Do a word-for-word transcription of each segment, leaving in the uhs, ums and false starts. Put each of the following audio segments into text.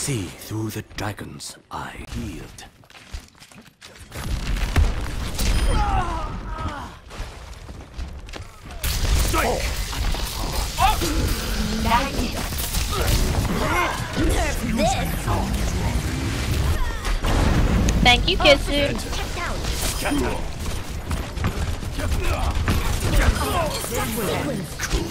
see through the dragon's eye. Healed. Thank you, Kitsu. Thank you.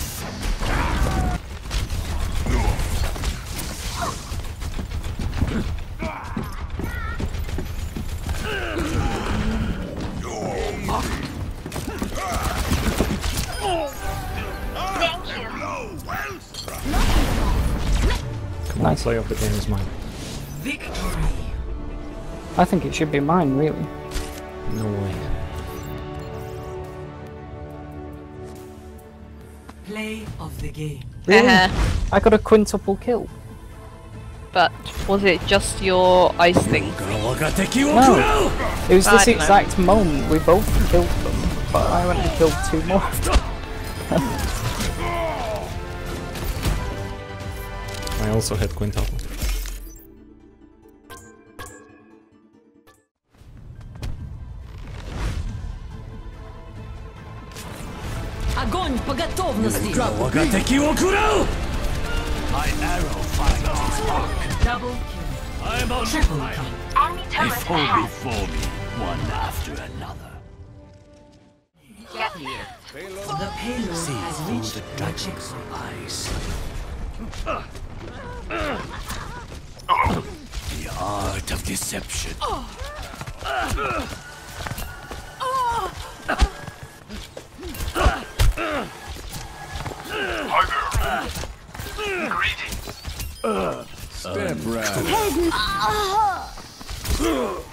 Nice lay of the game is mine. Victory. I think it should be mine, really. No way. Play of the game. Really? Uh-huh. I got a quintuple kill. But was it just your ice thing? No. It was this exact know. moment. We both killed them, but I went and killed two more. I also had quintuple. My arrow finds mark. Double kill. I'm on fire. Enemy turret before me, one after another. Get here. Payload. The payload See has reached the dragon's eyes. The art of deception. Greetings. Uh, Step um, right.